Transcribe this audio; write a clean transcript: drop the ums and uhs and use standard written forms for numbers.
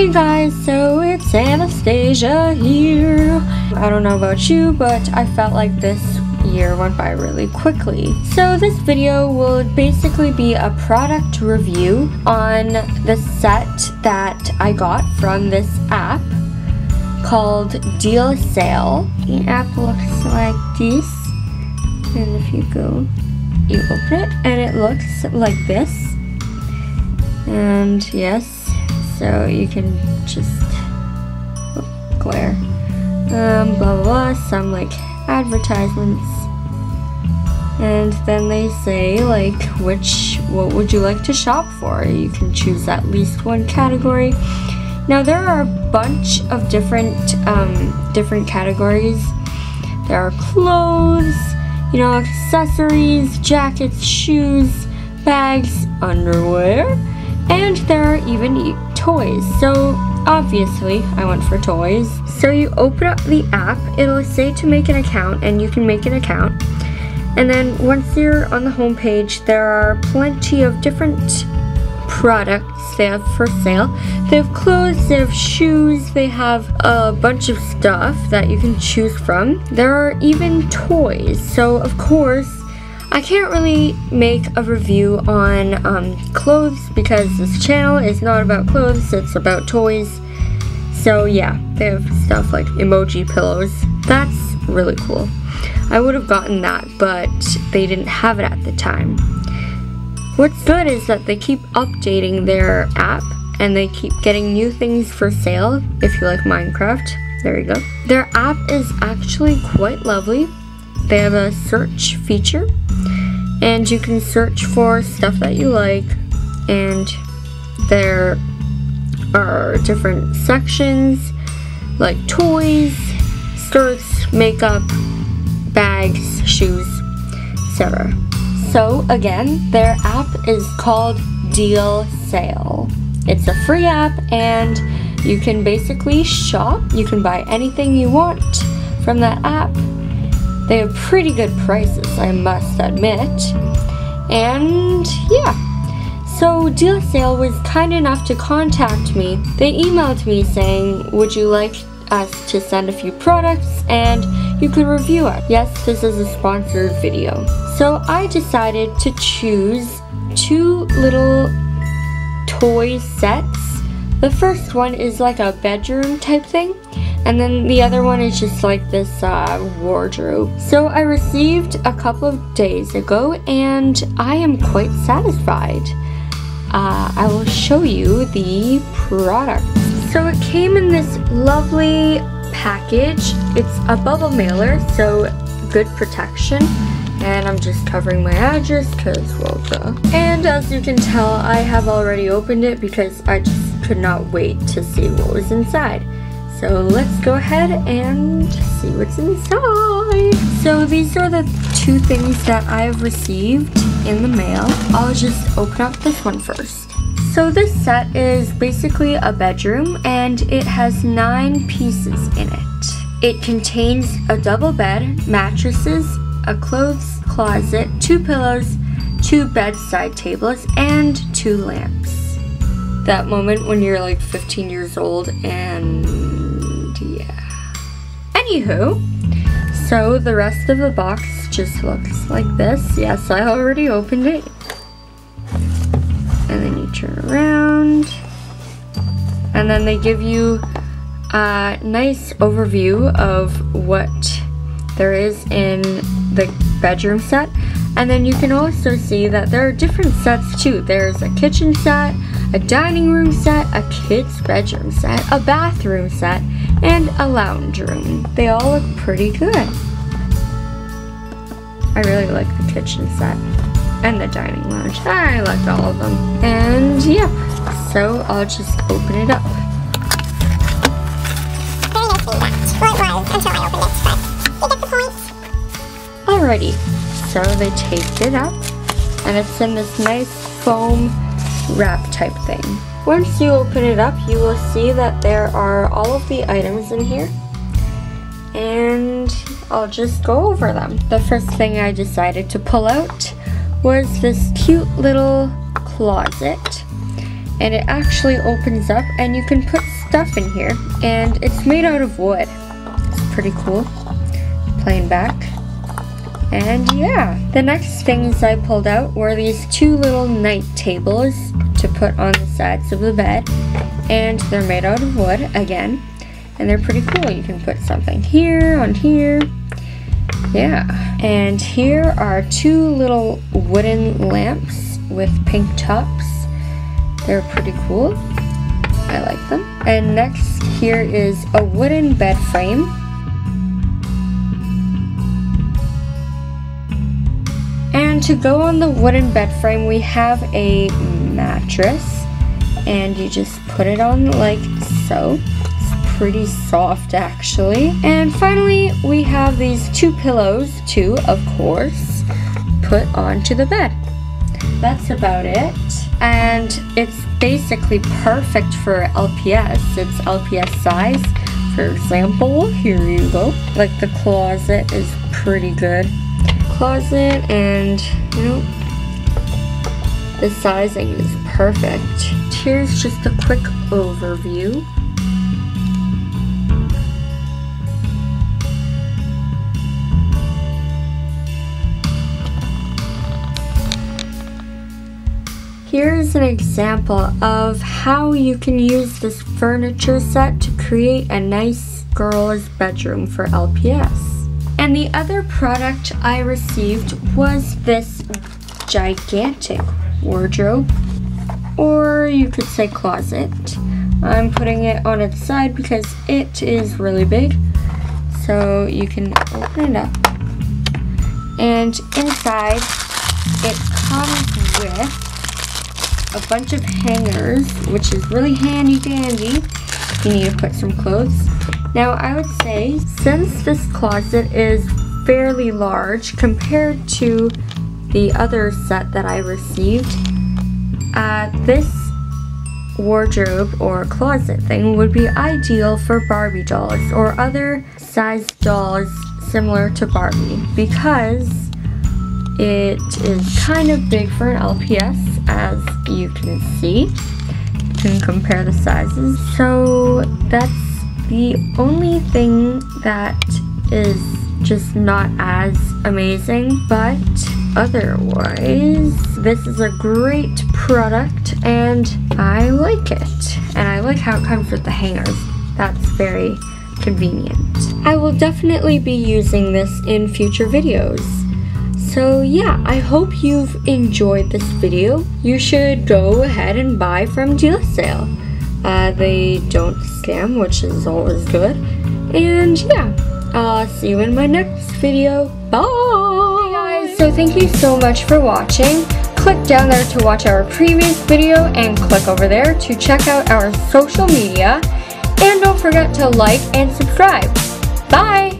Hey guys, so it's Anastasia here. I don't know about you, but I felt like this year went by really quickly. So this video will basically be a product review on the set that I got from this app called DealSale. The app looks like this, and if you go, you open it, and it looks like this. And yes, so you can just glare. Blah, blah, blah, some like advertisements, and then they say like what would you like to shop for. You can choose at least one category. Now there are a bunch of different different categories. There are clothes, you know, accessories, jackets, shoes, bags, underwear, and there are even toys. So obviously I went for toys. So you open up the app, it'll say to make an account, and you can make an account. And then once you're on the home page, there are plenty of different products they have for sale. They have clothes, they have shoes, they have a bunch of stuff that you can choose from. There are even toys. So of course I can't really make a review on clothes because this channel is not about clothes, it's about toys. So yeah, they have stuff like emoji pillows. That's really cool. I would have gotten that, but they didn't have it at the time. What's good is that they keep updating their app and they keep getting new things for sale. If you like Minecraft, there you go. Their app is actually quite lovely. They have a search feature, and you can search for stuff that you like, and there are different sections like toys, skirts, makeup, bags, shoes, etc. So again, their app is called DealSale. It's a free app, and you can basically shop. You can buy anything you want from that app. They have pretty good prices, I must admit. And yeah, so DealSale was kind enough to contact me. They emailed me saying, would you like us to send a few products and you could review it? Yes, this is a sponsored video. So I decided to choose two little toy sets. The first one is like a bedroom type thing, and then the other one is just like this wardrobe. So I received a couple of days ago, and I am quite satisfied. I will show you the product. So it came in this lovely package. It's a bubble mailer, so good protection. And I'm just covering my address because, well, duh. And as you can tell, I have already opened it because I just could not wait to see what was inside. So let's go ahead and see what's inside. So these are the two things that I've received in the mail. I'll just open up this one first. So this set is basically a bedroom, and it has 9 pieces in it. It contains a double bed, mattresses, a clothes closet, 2 pillows, 2 bedside tables, and 2 lamps. That moment when you're like 15 years old and yeah. Anywho, so the rest of the box just looks like this. Yes, I already opened it. And then you turn around. And then they give you a nice overview of what there is in the bedroom set. And then you can also see that there are different sets too. There's a kitchen set, a dining room set, a kid's bedroom set, a bathroom set, and a lounge room. They all look pretty good. I really like the kitchen set and the dining lounge. I liked all of them. And yeah, so I'll just open it up. Very messy, that's what it was until I opened it, but you get the point. Alrighty, so they taped it up, and it's in this nice foam wrap type thing. Once you open it up, you will see that there are all of the items in here, and I'll just go over them. The first thing I decided to pull out was this cute little closet, and it actually opens up and you can put stuff in here, and it's made out of wood. It's pretty cool. Playing back. And yeah, the next things I pulled out were these two little night tables to put on the sides of the bed, and they're made out of wood again, and they're pretty cool. You can put something here, on here. Yeah, and here are two little wooden lamps with pink tops. They're pretty cool. I like them. And next here is a wooden bed frame. And to go on the wooden bed frame, we have a mattress, and you just put it on like so. Pretty soft actually. And finally we have these two pillows too, of course, put onto the bed. That's about it, and it's basically perfect for LPS. It's LPS size. For example, here you go. Like the closet is pretty good. Closet, and you know, the sizing is perfect. Here's just a quick overview. Here's an example of how you can use this furniture set to create a nice girl's bedroom for LPS. And the other product I received was this gigantic wardrobe, or you could say closet. I'm putting it on its side because it is really big, so you can open it up. And inside it comes with a bunch of hangers, which is really handy dandy. You need to put some clothes. Now I would say, since this closet is fairly large compared to the other set that I received, this wardrobe or closet thing would be ideal for Barbie dolls or other sized dolls similar to Barbie, because it is kind of big for an LPS, as you can see. You can compare the sizes. So that's the only thing that is just not as amazing, but otherwise this is a great product and I like it. And I like how it comes with the hangers. That's very convenient. I will definitely be using this in future videos. So yeah, I hope you've enjoyed this video. You should go ahead and buy from DealSale. They don't scam, which is always good. And yeah, I'll see you in my next video. Bye! Hey guys, so thank you so much for watching. Click down there to watch our previous video, and click over there to check out our social media. And don't forget to like and subscribe. Bye!